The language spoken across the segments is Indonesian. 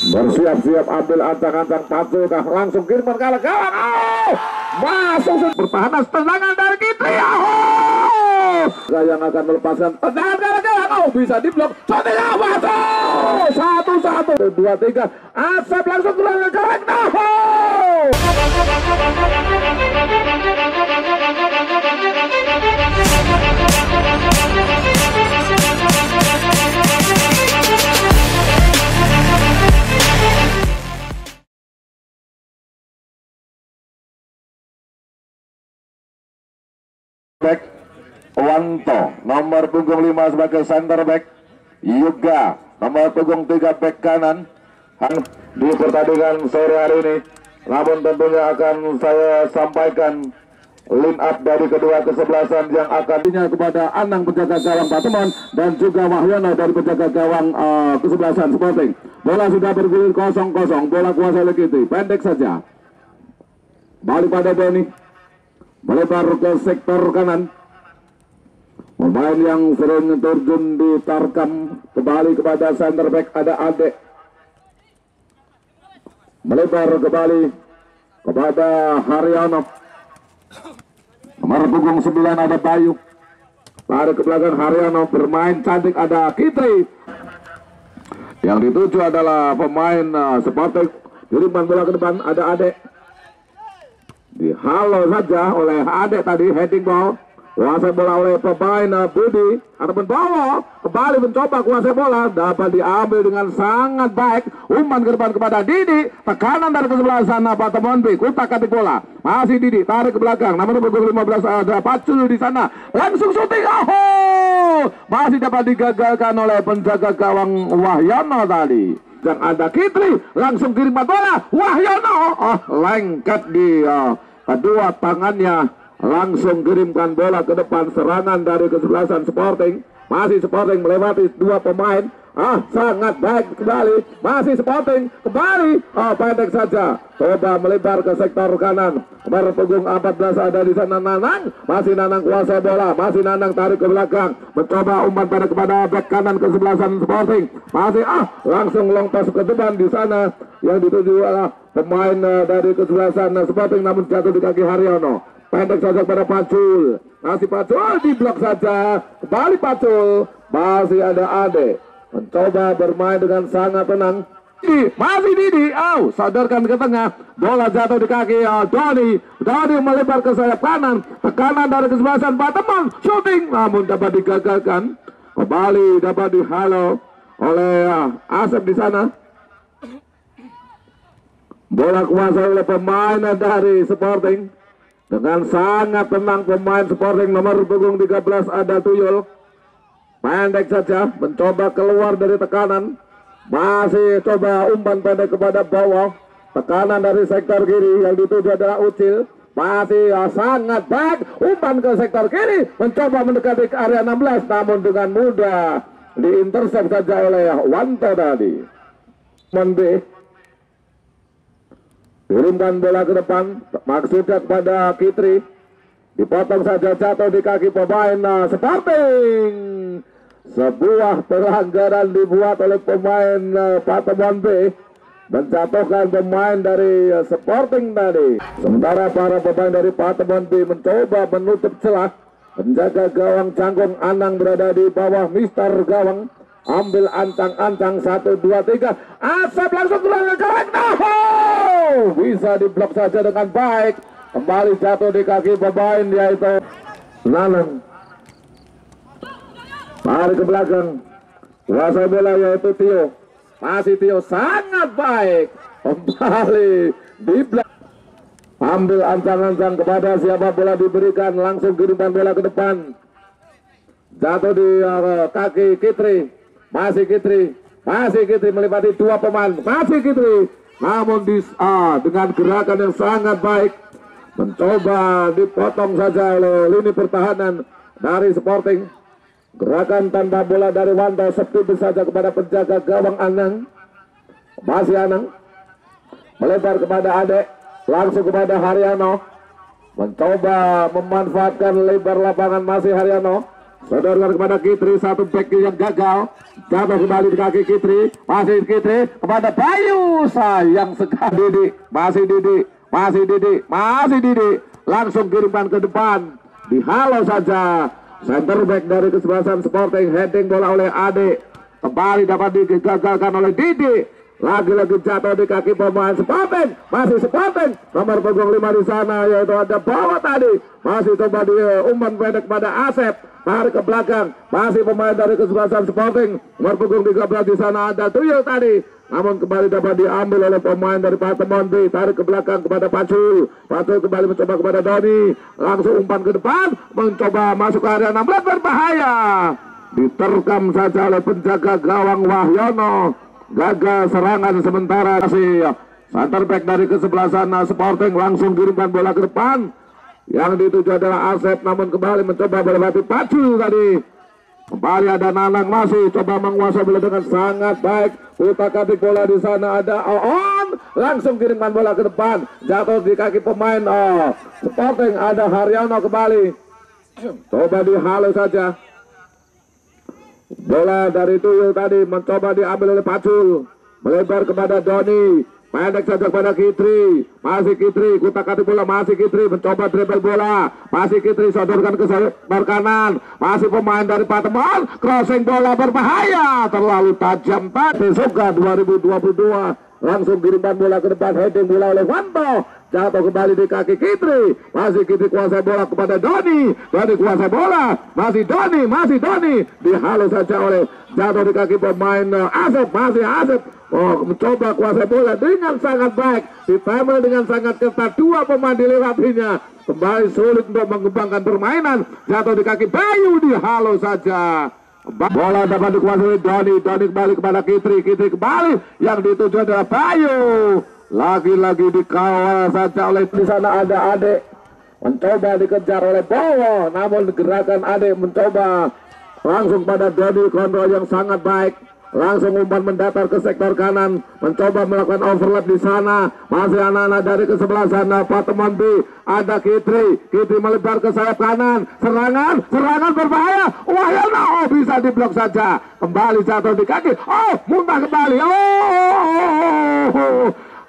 Bersiap-siap ambil ancang-ancang Patul kah, langsung kiriman ke arah gawang. Oh! Masuk bertahan tendangan dari Kipriah. Oh! Yang akan melepaskan tendangan ke arah gawang. Oh, bisa diblok. Shotnya masuk. 1-1, 2-3. Asep langsung turun ke gawang. Oh! Back Wanto nomor punggung 5 sebagai center back, Yuga nomor punggung 3 back kanan. Di pertandingan sore hari ini, namun tentunya akan saya sampaikan line up dari kedua kesebelasan yang akannya kepada Anang penjaga gawang Patemon dan juga Wahyono dari penjaga gawang kesebelasan Sporting. Bola sudah bergulir 0-0, bola kuasa Kitri, pendek saja. Balik pada Doni. Melebar ke sektor kanan. Pemain yang sering terjun di tarkam kembali kepada center back, ada Ade. Melebar kembali kepada Haryono. Nomor punggung 9 ada Bayu. Lari ke belakang Haryono, bermain cantik ada Kitri. Yang dituju adalah pemain Sporting. Diriman bola ke depan ada Ade. Dihalau saja oleh Ade tadi, heading ball. Kuasai bola oleh pemain Budi. Ataupun Bowo kembali mencoba kuasai bola, dapat diambil dengan sangat baik. Umpan ke depan kepada Didi. Tekanan dari kesebelah sana Patemon B, kutak-katik bola. Masih Didi, tarik ke belakang. Nomor punggung 15 ada Patul di sana. Langsung syuting. Oh, masih dapat digagalkan oleh penjaga gawang Wahyono tadi. Dan ada Kitri, langsung kiriman bola Wahyono, lengket di kedua tangannya, langsung kirimkan bola ke depan. Serangan dari kesebelasan Sporting, masih Sporting melewati dua pemain. Sangat baik kembali, masih Sporting kembali, pendek saja, coba melebar ke sektor kanan. Nomor punggung 14 ada di sana Nanang, masih Nanang kuasa bola, masih Nanang tarik ke belakang, mencoba umpan pendek kepada back kanan kesebelasan Sporting, masih langsung long pass ke depan di sana. Yang dituju adalah pemain dari kesebelasan Sporting, namun jatuh di kaki Haryono. Pendek saja kepada Patul, masih Patul di blok saja, kembali Patul, masih ada Ade. Mencoba bermain dengan sangat tenang. Masih Didi, sadarkan ke tengah. Bola jatuh di kaki Doni. Doni melebar ke sayap kanan. Tekanan dari kesebelasan Patemon, shooting, namun dapat digagalkan. Kembali dapat dihalau oleh Asep di sana. Bola kuasa oleh pemain dari Sporting. Dengan sangat tenang pemain Sporting, nomor punggung 13 ada Tuyul. Pendek saja, mencoba keluar dari tekanan. Masih coba umpan pendek kepada bawah. Tekanan dari sektor kiri, yang dituju adalah Ucil. Masih sangat baik, umpan ke sektor kiri, mencoba mendekati ke area 16, namun dengan mudah diintersep saja oleh Wanto tadi. Mende turunkan bola ke depan, maksudnya kepada Kitri. Dipotong saja, jatuh di kaki pemain Sporting. Sebuah pelanggaran dibuat oleh pemain Patemon B, menjatuhkan pemain dari Sporting tadi. Sementara para pemain dari Patemon B mencoba menutup celah. Penjaga gawang canggung Anang berada di bawah mister gawang. Ambil ancang-ancang 1, 2, 3. Asep langsung turun ke gawang. Oh, bisa diblok saja dengan baik. Kembali jatuh di kaki pemain yaitu Nanang. Tarik ke belakang, kuasa bola yaitu Tio. Masih Tio, sangat baik. Kembali di belakang, ambil ancang-ancang kepada siapa bola diberikan, langsung kirimkan bola ke depan. Jatuh di kaki Kitri. Masih Kitri, masih Kitri melipati dua pemain. Masih Kitri, namun dengan gerakan yang sangat baik, mencoba dipotong saja oleh lini pertahanan dari Sporting. Gerakan tanpa bola dari Wanto, setipis saja kepada penjaga gawang Anang. Masih Anang melebar kepada Ade, langsung kepada Haryono, mencoba memanfaatkan lebar lapangan. Masih Haryono Sodorkan kepada Kitri, satu back yang gagal. Jatuh kembali di kaki Kitri. Masih Kitri kepada Bayu. Sayang sekali Didi. Masih Didi. Masih Didi. Masih Didi. Langsung kirimkan ke depan. Dihalau saja. Center back dari kesebelasan Sporting. Heading bola oleh Ade. Kembali dapat digagalkan oleh Didi. Lagi-lagi jatuh di kaki pemain Sporting. Masih Sporting. Nomor punggung 5 di sana, yaitu ada Bowo tadi. Masih coba di umpan pendek pada Asep. Tarik ke belakang, masih pemain dari kesebelasan Sporting, nomor punggung 13 di sana ada Tuyul tadi, namun kembali dapat diambil oleh pemain dari Patemon B. Tarik ke belakang kepada Patul. Patul kembali mencoba kepada Doni, langsung umpan ke depan, mencoba masuk ke area 16 berbahaya, diterkam saja oleh penjaga gawang Wahyono. Gagal serangan sementara. Center back dari kesebelasan Sporting langsung kirimkan bola ke depan. Yang dituju adalah Asep, namun kembali mencoba melewati Pacu tadi. Kembali ada Nanang, masih coba menguasai bola dengan sangat baik. Utak-atik bola di sana ada On, langsung kirimkan bola ke depan. Jatuh di kaki pemain Sporting, ada Haryono kembali. Coba dihalau saja. Bola dari Tuyul tadi mencoba diambil oleh Pacu. Melebar kepada Doni. Pendek saja kepada Kitri. Masih Kitri, kutak-atik bola, masih Kitri mencoba dribble bola. Masih Kitri, sodorkan ke sebar kanan. Masih pemain dari Patemon, crossing bola berbahaya, terlalu tajam tadi. Suka 2022, langsung kirimkan bola ke depan, heading bola oleh Wanto. Jatuh kembali di kaki Kitri. Masih Kitri kuasai bola kepada Doni. Doni kuasai bola. Masih Doni. Dihalus saja oleh jatuh di kaki pemain Asep. Masih Asep. Oh, mencoba kuasai bola dengan sangat baik. Ditempel dengan sangat ketat. Dua pemain dilewatinya. Kembali sulit untuk mengembangkan permainan. Jatuh di kaki Bayu. Dihalus saja. Bola dapat dikuasai Doni. Doni kembali kepada Kitri. Kitri kembali. Yang dituju adalah Bayu. Lagi-lagi dikawal saja oleh di sana ada Ade, mencoba dikejar oleh Bowo, namun gerakan Ade mencoba langsung pada Doni, kontrol yang sangat baik, langsung umpan mendatar ke sektor kanan, mencoba melakukan overlap di sana, masih anak-anak dari kesebelasan Patemon B, ada Kitri, Kitri melebar ke sayap kanan, serangan berbahaya, Wahyono bisa diblok saja, kembali jatuh di kaki, muntah kembali,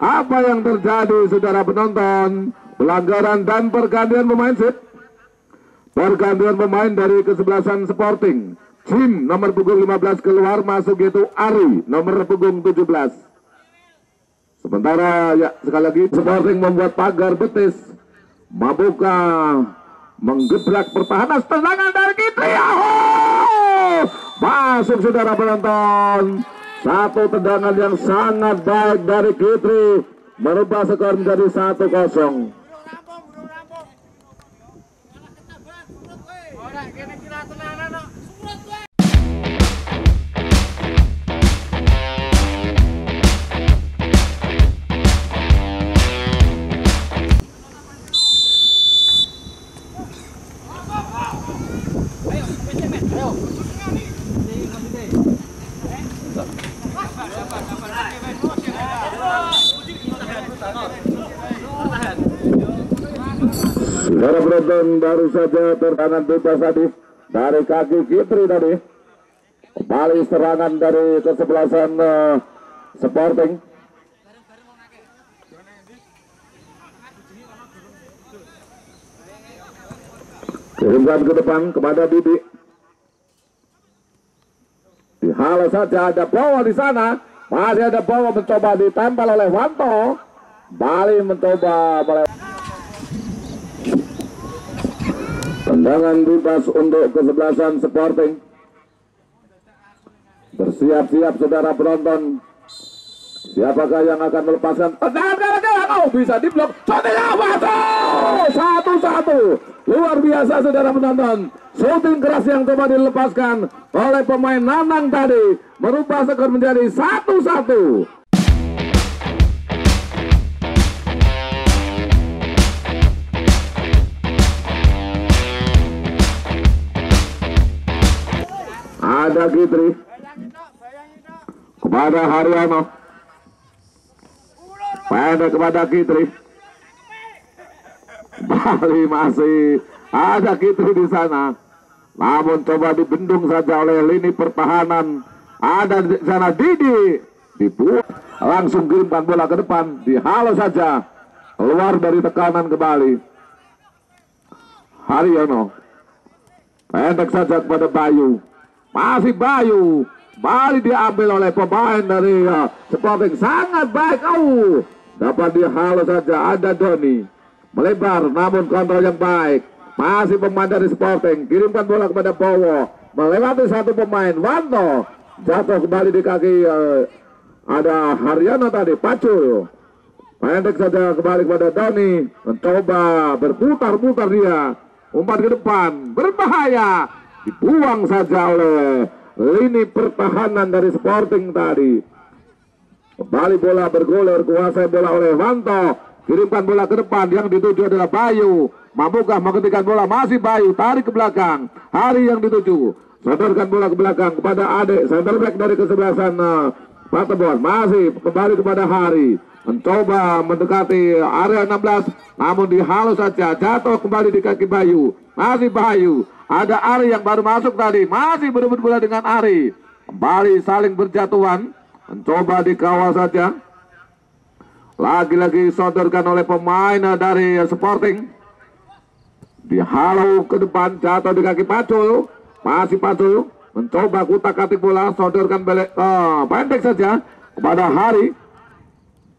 Apa yang terjadi saudara penonton? Pelanggaran dan pergantian pemain sip. Pergantian pemain dari kesebelasan Sporting. Jim nomor punggung 15 keluar, masuk yaitu Ari nomor punggung 17. Sementara ya sekali lagi Sporting membuat pagar betis. Mabuka menggebrak pertahanan, serangan dari Kipriah. Masuk saudara penonton. Satu tendangan yang sangat baik dari Kitri merubah skor menjadi 1-0. Saudara penonton, baru saja tertangan bebas tadi dari kaki Kitri tadi. Kembali serangan dari kesebelasan Sporting. Kirimkan ke depan kepada Didi. Dihalau saja, ada Bowo di sana. Masih ada Bowo mencoba ditempel oleh Wanto. Bali mencoba melewati. Tendangan bebas untuk kesebelasan Sporting. Bersiap-siap saudara penonton. Siapakah yang akan melepaskan tendangan gara-gara bisa diblok. Shooting Wanto 1-1. Luar biasa saudara penonton. Shooting keras yang coba dilepaskan oleh pemain Nanang tadi merubah skor menjadi 1-1. Ada Kitri kepada Haryono, pendek kepada Kitri, Bali masih ada Kitri di sana. Namun coba dibendung saja oleh lini pertahanan. Ada di sana Didi, dibuat langsung kirimkan bola ke depan, dihalau saja, keluar dari tekanan kembali. Haryono pendek saja kepada Bayu, masih Bayu, balik diambil oleh pemain dari Sporting, sangat baik. Dapat dihalau saja, ada Doni melebar, namun kontrol yang baik, masih pemain dari Sporting, kirimkan bola kepada Bowo, melewati satu pemain, Wanto jatuh kembali di kaki ada Haryono tadi, Patul pendek saja kembali kepada Doni, mencoba berputar-putar dia, umpan ke depan, berbahaya, dibuang saja oleh lini pertahanan dari Sporting tadi. Kembali bola bergulir, kuasai bola oleh Wanto, kirimkan bola ke depan, yang dituju adalah Bayu, mampukah menghentikan bola, masih Bayu, tarik ke belakang, Hari yang dituju, sodorkan bola ke belakang kepada Ade, center back dari kesebelasan Patemon, masih kembali kepada Hari, mencoba mendekati area 16, namun dihalus saja, jatuh kembali di kaki Bayu, masih Bayu, ada Ari yang baru masuk tadi, masih berebut bola dengan Ari, kembali saling berjatuhan, mencoba dikawal saja, lagi-lagi sodorkan oleh pemain dari Sporting, dihalau ke depan, jatuh di kaki Patul, masih Patul mencoba kutak-katik bola, sodorkan balik, pendek saja kepada Hari,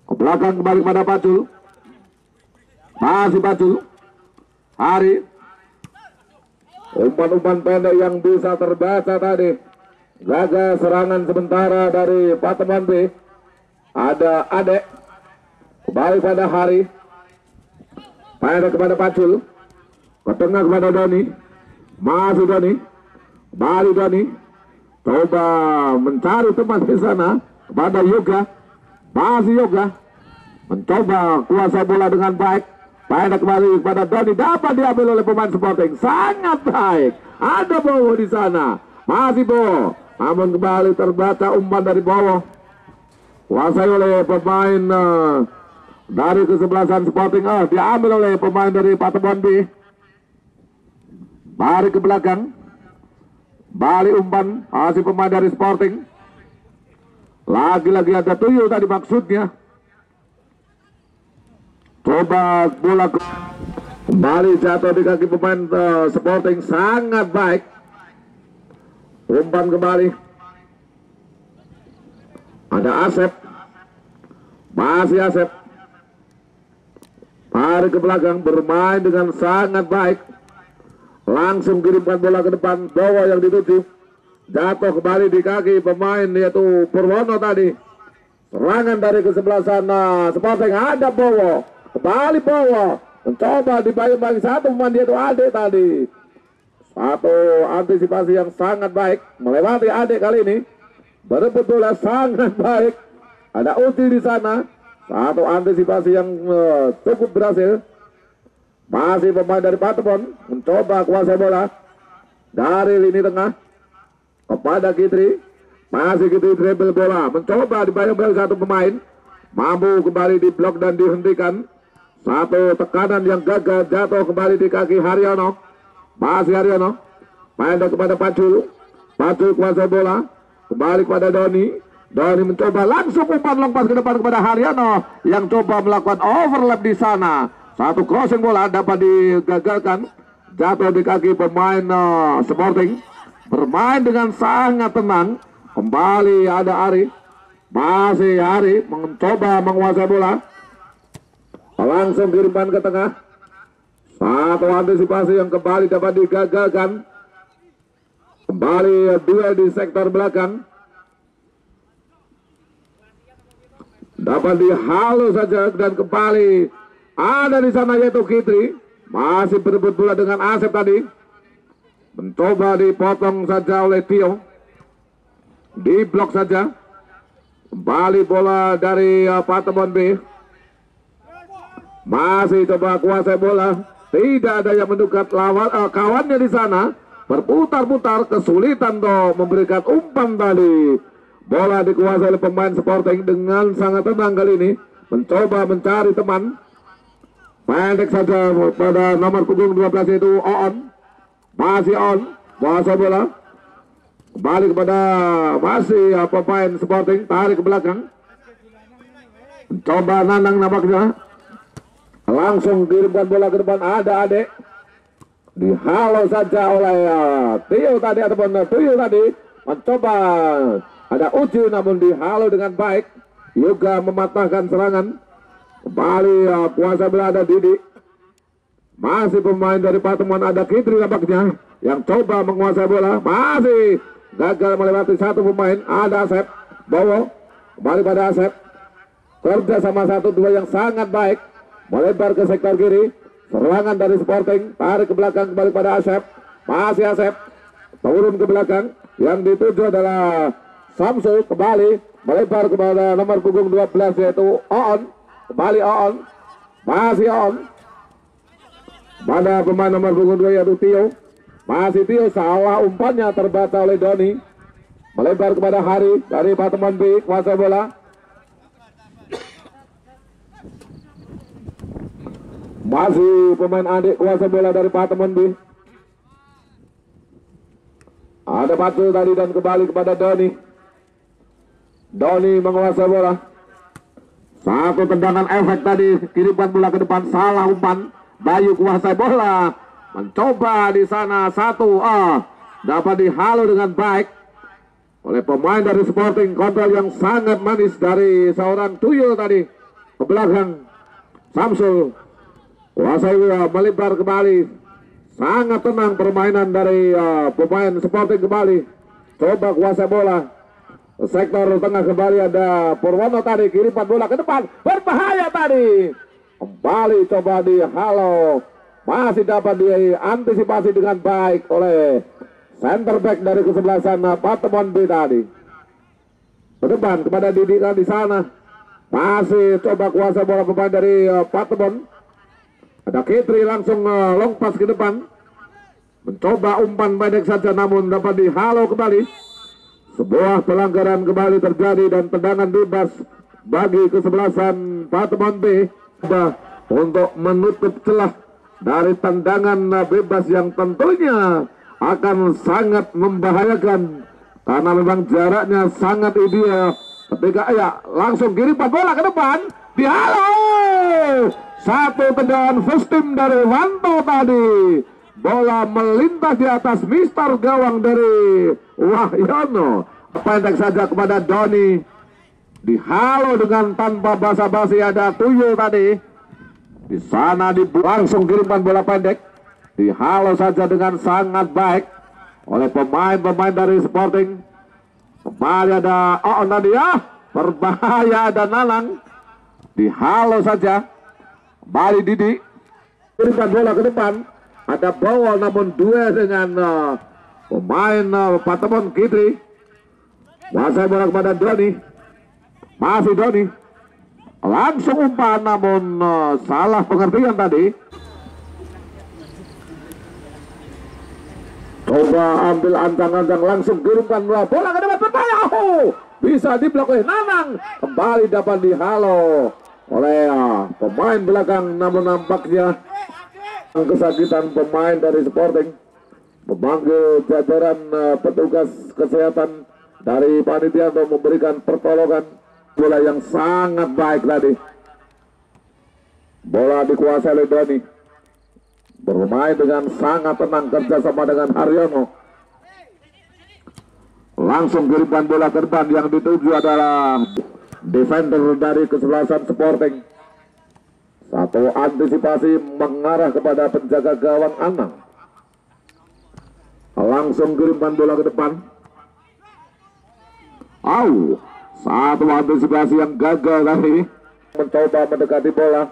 ke belakang kembali kepada Patul, masih Patul, Hari, umpan-umpan pendek yang bisa terbaca tadi, gagal serangan sementara dari Patemon B, ada Ade, kembali pada Hari, pendek kepada Patul, ke tengah kepada Doni, masih Doni, Bali Doni, coba mencari teman di sana kepada Yoga, masih Yoga, mencoba kuasa bola dengan baik, pendek kembali kepada Doni, dapat diambil oleh pemain Sporting, sangat baik, ada Bowo di sana, masih Bowo, namun kembali terbaca umpan dari Bowo, kuasai oleh pemain dari kesebelasan Sporting, diambil oleh pemain dari Patemon B, balik ke belakang. Balik umpan, masih pemain dari Sporting. Lagi-lagi ada Tuyul tadi maksudnya. Coba bola kembali jatuh di kaki pemain Sporting, sangat baik. Umpan kembali. Ada Asep. Masih Asep. Balik ke belakang, bermain dengan sangat baik. Langsung kirimkan bola ke depan, Bowo yang dituju, jatuh kembali di kaki pemain yaitu Purwono tadi. Serangan dari kesebelasan Sporting, ada Bowo, kembali Bowo, mencoba dibayang-bayang satu pemain yaitu Ade tadi. Satu antisipasi yang sangat baik, melewati Ade kali ini, berebut bola sangat baik. Ada Ucil di sana, satu antisipasi yang cukup berhasil. Masih pemain dari Patemon mencoba kuasai bola dari lini tengah kepada Kitri, masih Kitri dribble bola, mencoba dibayang-bayang satu pemain, mampu kembali diblok dan dihentikan. Satu tekanan yang gagal, jatuh kembali di kaki Haryono, masih Haryono, pendek kepada Patul, Patul kuasai bola, kembali kepada Doni, Doni mencoba langsung umpan lompat ke depan kepada Haryono yang coba melakukan overlap di sana. Satu crossing bola dapat digagalkan, jatuh di kaki pemain Sporting, bermain dengan sangat tenang. Kembali ada Ari, masih Ari mencoba menguasai bola, langsung kirimkan ke tengah. Satu antisipasi yang kembali dapat digagalkan. Kembali duel di sektor belakang, dapat dihalus saja dan kembali ada di sana yaitu Kitri, masih berebut bola dengan Asep tadi, mencoba dipotong saja oleh Tio, diblok saja, kembali bola dari Patemon B, masih coba kuasai bola, tidak ada yang mendekat lawan, kawannya di sana, berputar-putar, kesulitan toh memberikan umpan tadi, bola dikuasai oleh pemain Sporting dengan sangat tenang kali ini, mencoba mencari teman. Pendek saja pada nomor punggung 12 itu On, masih On, Bahasa bola balik kepada masih pemain Sporting, tarik ke belakang, coba Nanang nampaknya, langsung kirimkan bola ke depan. Ada Ade, dihalau saja oleh Tio tadi ataupun Tuyul tadi, mencoba ada Ucil namun dihalau dengan baik. Yoga mematahkan serangan. Kembali kuasa berada Didi, masih pemain dari Patemon. Ada Kitri nampaknya yang coba menguasai bola, masih gagal melewati satu pemain. Ada Asep, Bowo, kembali pada Asep, kerja sama satu dua yang sangat baik, melebar ke sektor kiri. Serangan dari Sporting, tarik ke belakang kembali pada Asep, masih Asep, turun ke belakang, yang dituju adalah Samsul, kembali melebar kepada nomor punggung 12 yaitu On, kembali On, masih On, pada pemain nomor punggung 2 yaitu Tio, masih Tio, salah umpannya terbaca oleh Doni, melebar kepada Hari dari Patemon B, kuasa bola. Masih pemain adik kuasa bola dari Patemon B. Ada Patul tadi dan kembali kepada Doni. Doni menguasai bola. Satu tendangan efek tadi, kirimkan bola ke depan, salah umpan. Bayu kuasai bola, mencoba di sana satu. Dapat dihalau dengan baik oleh pemain dari Sporting. Kontrol yang sangat manis dari seorang Tuyul tadi ke belakang Samsul. Kuasai melebar kembali, sangat tenang permainan dari pemain Sporting. Kembali coba kuasai bola, sektor tengah kembali ada Purwono tadi, kiriman bola ke depan, berbahaya tadi, kembali coba dihalau, masih dapat diantisipasi dengan baik oleh center back dari kesebelasan Patemon B tadi. Ke depan kepada Didi di sana, masih coba kuasai bola pemain dari Patemon. Ada Kitri langsung long pass ke depan, mencoba umpan pendek saja namun dapat dihalau kembali. Sebuah pelanggaran kembali terjadi dan tendangan bebas bagi kesebelasan Patemon B untuk menutup celah dari tendangan bebas yang tentunya akan sangat membahayakan karena memang jaraknya sangat ideal. Ketika langsung kiriman bola ke depan, dihalau. Satu tendangan first team dari Wanto tadi, bola melintas di atas mister gawang dari Wahyono. Pendek saja kepada Doni, dihalau dengan tanpa basa-basi. Ada Tuyul tadi di sana, langsung kirimkan bola pendek, dihalau saja dengan sangat baik oleh pemain-pemain dari Sporting. Kembali ada On tadi, berbahaya. Ada Nanang, dihalau saja. Balik Didi, kirimkan bola ke depan, ada Bowo namun duel dengan pemain Patemon Kitri. Kuasai bola kepada Doni, masih Doni, langsung umpan namun salah pengertian tadi. Coba ambil antang-antang, langsung kirimkan bola ke depan, berbahaya, bisa diblok oleh Nanang, kembali dapat dihalau oleh pemain belakang namun nampaknya kesakitan pemain dari Sporting. Memanggil jajaran petugas kesehatan dari panitia untuk memberikan pertolongan. Bola yang sangat baik tadi, bola dikuasai oleh Doni, bermain dengan sangat tenang kerjasama dengan Haryono. Langsung kirimkan bola ke depan, yang dituju adalah defender dari kesebelasan Sporting. Satu antisipasi mengarah kepada penjaga gawang Anang, langsung kirimkan bola ke depan. Satu antisipasi yang gagal tadi, mencoba mendekati bola,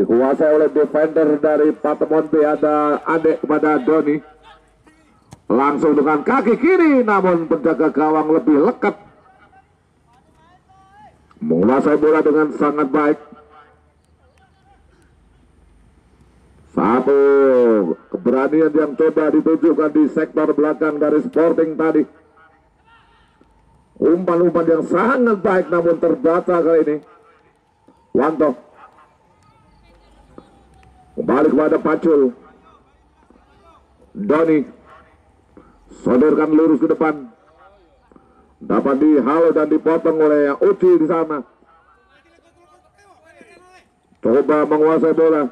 dikuasai oleh defender dari Patemon B. Ada Ade kepada Doni, langsung dengan kaki kiri namun penjaga gawang lebih lekat, menguasai bola dengan sangat baik. Satu keberanian yang coba ditunjukkan di sektor belakang dari Sporting tadi, umpan-umpan yang sangat baik namun terbaca kali ini. Wanto kembali kepada Patul, Doni Sodorkan lurus ke depan. Dapat dihalau dan dipotong oleh Ucil di sana. Coba menguasai bola.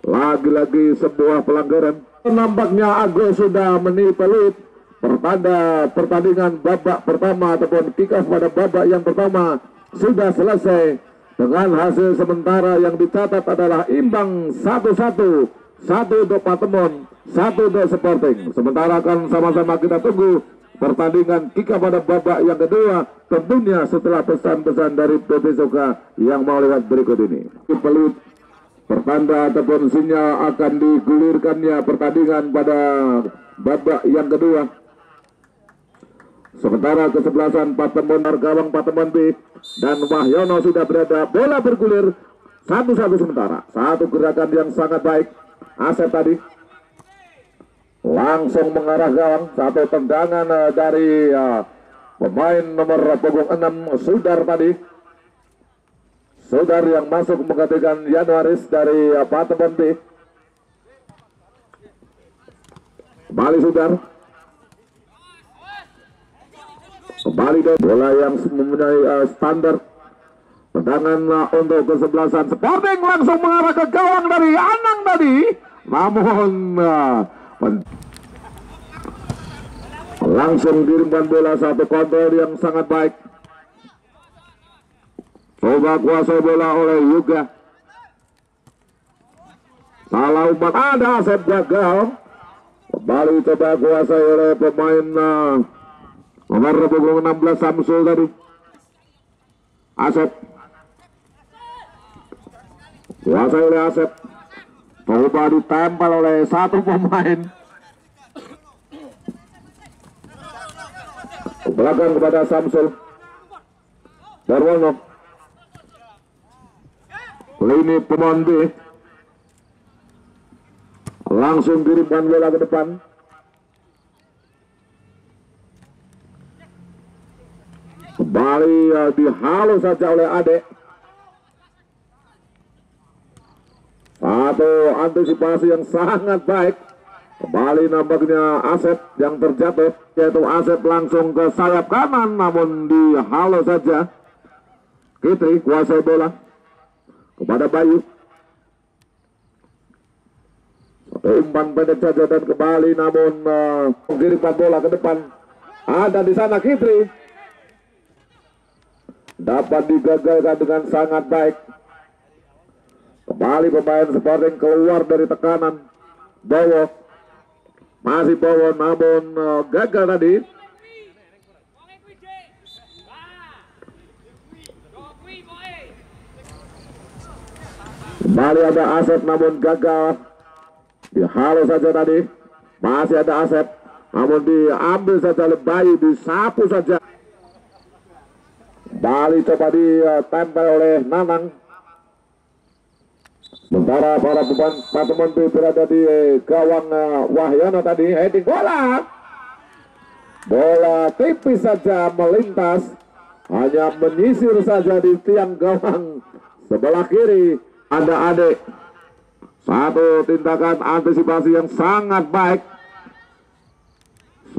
Lagi-lagi sebuah pelanggaran. Nampaknya Agus sudah menipelit pertanda pertandingan babak pertama ataupun kick-off pada babak yang pertama sudah selesai dengan hasil sementara yang dicatat adalah imbang 1-1, satu untuk Patemon, satu untuk Sporting. Sementara akan sama-sama kita tunggu pertandingan kick-off pada babak yang kedua, tentunya setelah pesan-pesan dari PT Yoga yang mau lewat berikut ini. Peluit pertanda ataupun sinyal akan digulirkannya pertandingan pada babak yang kedua. Sementara kesebelasan Patemon gawang Patemon B dan Wahyono sudah berada, bola bergulir satu-satu sementara. Satu gerakan yang sangat baik Asep tadi. Langsung mengarah gawang. Satu tendangan dari pemain nomor punggung 6 Sudar tadi. Sudar yang masuk menggantikan Januaris dari Patemon B. Kembali Sudar. Kembali ke bola yang mempunyai standar. Tendangan untuk kesebelasan Sporting langsung mengarah ke gawang dari Anang tadi. Namun langsung dirimkan bola, satu kontrol yang sangat baik. Coba kuasai bola oleh Yuga. Salah umpan, ada Asep gagal. Kembali coba kuasai oleh pemain nomor 16 Samsul tadi. Asep. Kuasai oleh Asep. Coba ditempel oleh satu pemain. Belakang kepada Samsul. Darwono. Ini pemain B. Langsung kirimkan bola ke depan. Kembali dihalau saja oleh Ade. Satu antisipasi yang sangat baik. Kembali nampaknya Asep yang terjatuh, yaitu Asep langsung ke sayap kanan, namun dihalau saja. Kitri kuasai bola kepada Bayu. Umpan pendek saja dan kembali, namun mengirimkan bola ke depan. Ada di sana Kitri. Dapat digagalkan dengan sangat baik. Kembali pemain Sporting keluar dari tekanan Bowo. Masih Bowo, namun gagal tadi. Kembali ada Asep namun gagal. Dihalau saja tadi. Masih ada Asep, namun diambil saja oleh Bayu, disapu saja. Balik coba ditempel oleh Nanang. Sementara para pemain Patemon B berada di gawang Wahyono tadi. Heading bola. Bola tipis saja melintas, hanya menyisir saja di tiang gawang sebelah kiri. Ada Ade. Satu tindakan antisipasi yang sangat baik.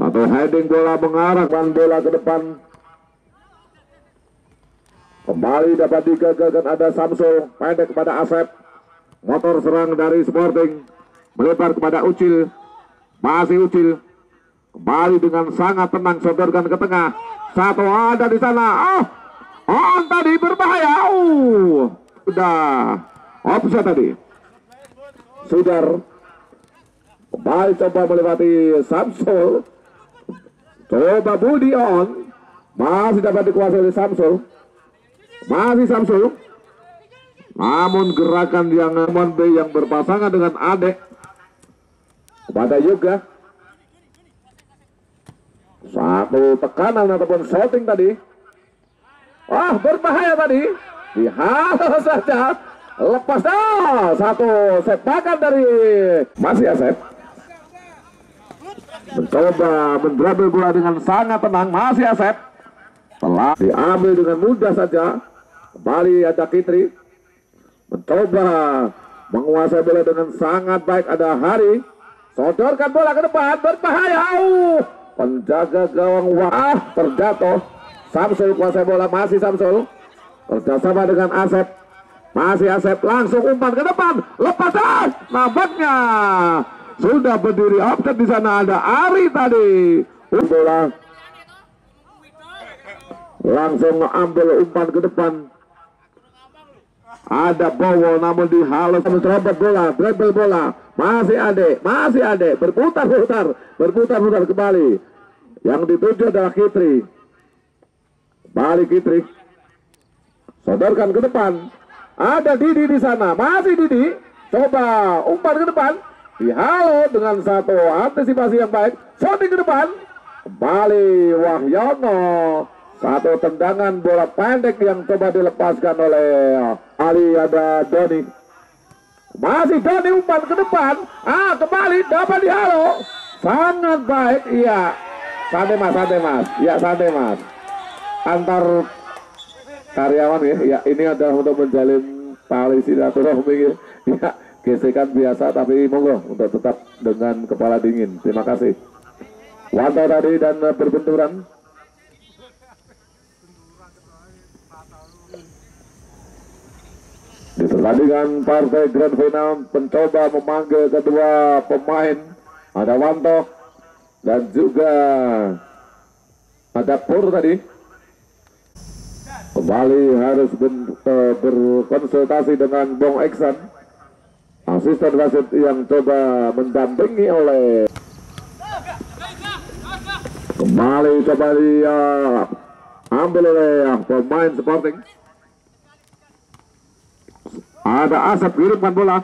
Satu heading bola mengarahkan bola ke depan. Kembali dapat digagalkan, ada Samsul pendek kepada Asep. Motor serang dari Sporting melebar kepada Ucil. Masih Ucil. Kembali dengan sangat tenang sodorkan ke tengah. Satu ada di sana. On tadi berbahaya. Sudah offside tadi. Sudar kembali coba melewati Samsul. Coba Budi On. Masih dapat dikuasai oleh Samsul. Masih Samsul. Namun gerakan yang Monde yang berpasangan dengan Ade kepada Yoga. Satu tekanan ataupun shooting tadi. Berbahaya tadi. Dihalau saja. Lepas satu sepakan dari masih Asep. Mencoba mendrabel bola dengan sangat tenang. Masih Asep. Telah diambil dengan mudah saja. Kembali ada Kitri. Mencoba menguasai bola dengan sangat baik. Ada Hari. Sodorkan bola ke depan, berbahaya. Penjaga gawang Wah terjatuh. Samsul kuasai bola, masih Samsul. Kerjasama dengan Asep. Masih Asep, langsung umpan ke depan. Lepasan, nampaknya sudah berdiri offset di sana ada Ari tadi. Bola langsung ambil umpan ke depan. Ada Bowo namun dihalus menerobos bola, dribble bola. Masih Ade, berputar-putar kembali. Yang dituju adalah Kitri. Balik Kitri. Sodorkan ke depan. Ada Didi di sana, masih Didi. Coba umpan ke depan. Dihalau dengan satu antisipasi yang baik. Shooting ke depan. Kembali Wahyono. Satu tendangan bola pendek yang coba dilepaskan oleh Ali. Ada Doni. Masih Doni umpan ke depan. Kembali dapat dihalau. Sangat baik. Iya. Santai mas. Antar karyawan ya. Ya ini adalah untuk menjalin tali silaturahmi. Ya, gesekan biasa tapi monggo untuk tetap dengan kepala dingin. Terima kasih. Wanto tadi dan berbenturan. Di pertandingan partai Grand Final mencoba memanggil kedua pemain. Ada Wanto dan juga ada Pur tadi. Kembali harus berkonsultasi dengan Bong Eksan, asisten wasit yang coba mendampingi oleh. Kembali ambil oleh pemain Sporting. Ada Asep kirimkan bola.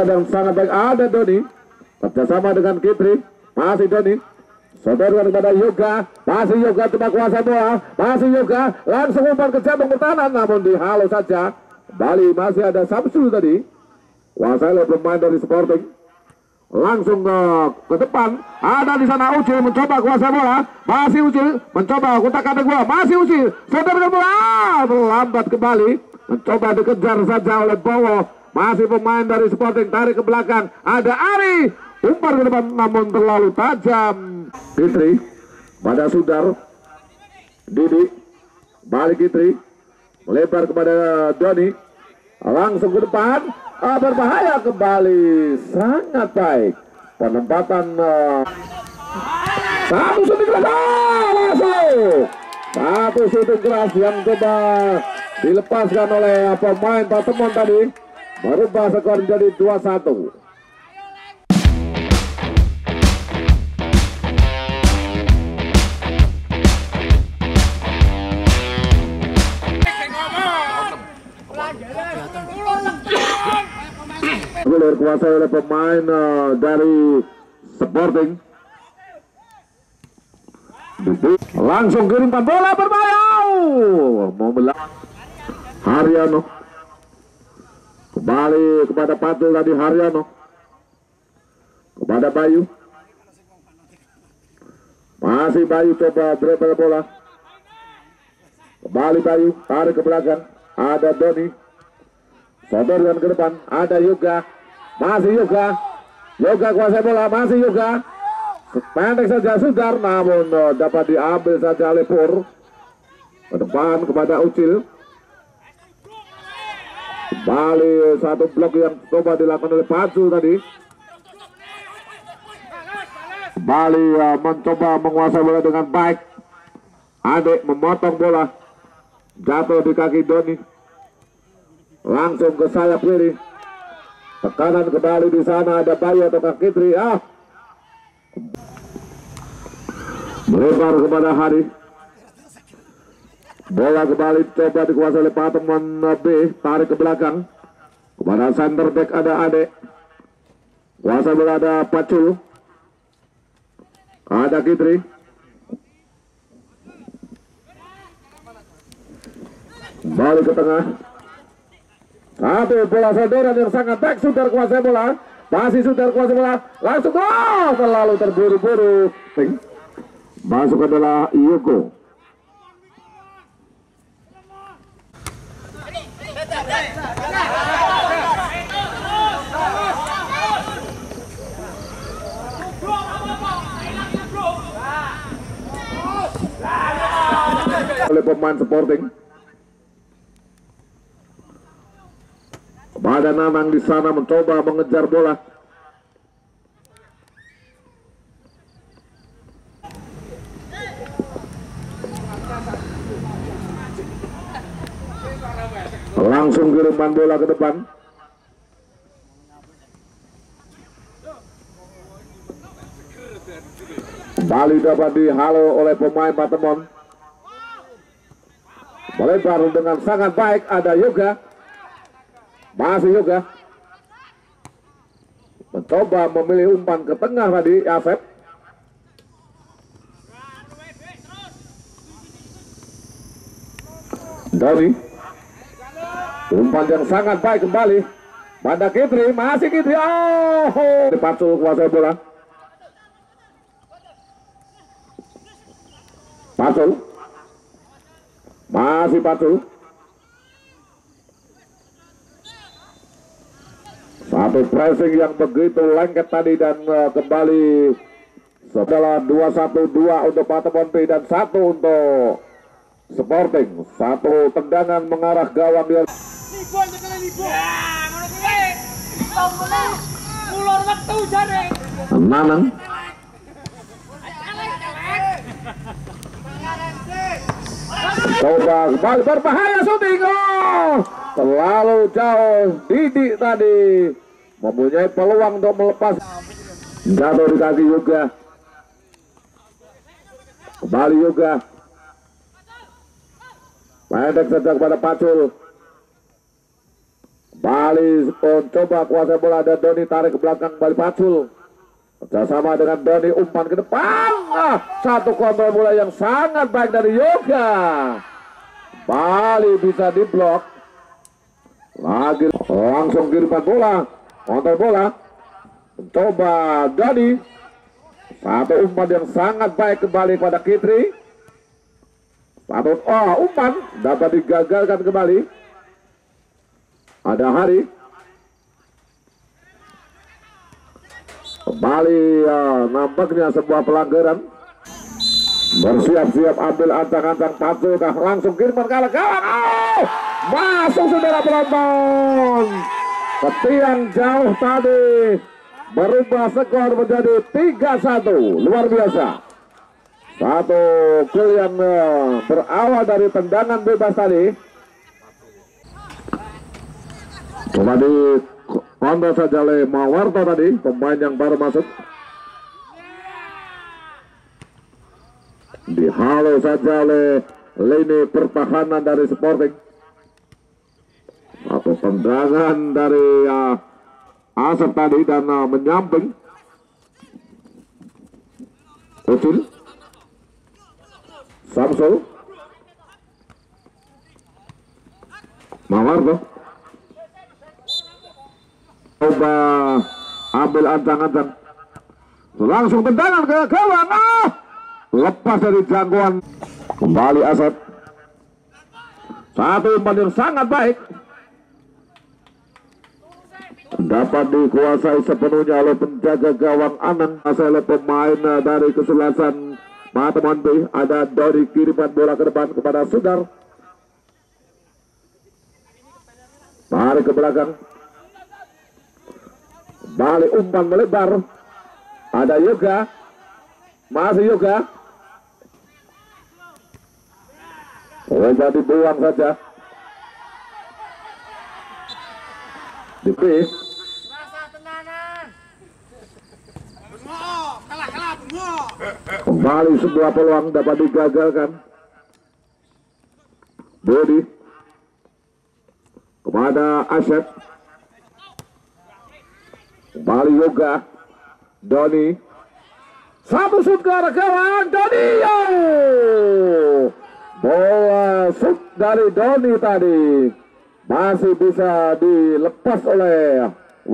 Dan sangat baik ada Doni. Kerjasama dengan Kitri. Masih Doni. Sodorkan kepada Yoga. Masih Yoga coba kuasa bola. Masih Yoga. Langsung umpan ke jambang pertahanan. Namun dihalau saja. Bali masih ada Samsul tadi. Kuasai oleh pemain dari Sporting. Langsung ke depan. Ada di sana Ucil mencoba kuasa bola. Masih Ucil mencoba kotak-katik bola. Masih Ucil sodorkan bola. Terlambat kembali. Mencoba dikejar saja oleh Bowo. Masih pemain dari Sporting, tarik ke belakang. Ada Ari. Umpan ke depan namun terlalu tajam. Kitri pada Sudar. Didi balik Kitri. Melebar kepada Doni. Langsung ke depan. Berbahaya kembali, sangat baik penempatan satu syuting keras, masuk satu syuting keras yang coba dilepaskan oleh pemain Patemon tadi, merubah skor menjadi 2-1. Kuasai oleh pemain dari Sporting. Langsung kirimkan bola berbahaya. Mau belah Haryono. Kembali kepada Patul tadi Haryono. Kepada Bayu. Masih Bayu coba dribble bola. Kembali Bayu, tarik ke belakang. Ada Doni. Sodorkan ke depan. Ada Yuga. Masih Yoga, kuasai bola, masih Yoga. Pendek saja Sudar, namun dapat diambil saja oleh Pur. Ke depan kepada Ucil. Kembali satu blok yang coba dilakukan oleh Patul tadi. Kembali mencoba menguasai bola dengan baik. Ade memotong bola. Jatuh di kaki Doni. Langsung ke sayap kiri. Tekanan kembali di sana ada Bayu atau Kak Kitri. Melebar kepada Hari. Bola kembali coba dikuasai oleh Patemon B. Tarik ke belakang. Kepada center back ada Ade. Kuasa bola ada Patul. Ada Kitri. Kembali ke tengah. Satu bola sodoran yang sangat baik. Sudar kuasai bola. Masih Sudar kuasai bola. Langsung gol. Terlalu terburu-buru. Masuk adalah Yoko. oleh pemain Sporting. Badan Nanang di sana mencoba mengejar bola. Langsung kiriman bola ke depan. Kembali dapat dihalau oleh pemain Patemon. Melebar dengan sangat baik, ada Yoga. Masih Yoga. Mencoba memilih umpan ke tengah tadi Asep. Doni. Umpan yang sangat baik kembali pada Kitri, masih Kitri, oh, Patul kuasai bola. Patul, masih Patul. Satu pressing yang begitu lengket tadi dan kembali setelah 2-1-2 untuk Patemon B dan 1 untuk Sporting. Satu tendangan mengarah gawang dia. Nanang coba kembali berbahaya, syuting, oh, terlalu jauh. Didi tadi mempunyai peluang untuk melepas, jatuh di kaki Yuga. Kembali Yuga, pendek sejak pada Patul. Bali coba kuasai bola, ada Doni tarik ke belakang, balik Patul bersama dengan Doni, umpan ke depan, satu kontrol bola yang sangat baik dari Yoga. Bali bisa diblok lagi, langsung kiriman bola, kontrol bola, coba Doni, satu umpan yang sangat baik kembali pada Kitri. Satu umpan dapat digagalkan kembali. Ada Hari. Kembali nampaknya sebuah pelanggaran. Bersiap-siap ambil ancang-ancang Patul, langsung kiriman ke gawang, oh, masuk saudara penonton. Ketiang jauh tadi berubah skor menjadi 3-1. Luar biasa. Satu gol yang berawal dari tendangan bebas tadi. Coba di kontrol saja oleh Mawarto tadi, pemain yang baru masuk. Dihalau saja oleh lini pertahanan dari Sporting. Satu tendangan dari Asep tadi dan menyamping. Ucil. Samsul. Mawarto coba ambil ancang-ancang, langsung tendangan ke gawang, ah, lepas dari jangkauan. Kembali Asep, satu umpan yang sangat baik dapat dikuasai sepenuhnya oleh penjaga gawang Anang. Oleh pemain dari kesebelasan Patemon B, ada dari kiriman bola ke depan kepada Sudar, tarik ke belakang. Balik umpan melebar, ada Yoga, masih Yoga, coba dibuang saja. Dipis kembali sebuah peluang dapat digagalkan. Budi kepada Asep. Bali Yoga, Doni, satu sud ke arah gawang, Doni, oh, bola sud dari Doni tadi masih bisa dilepas oleh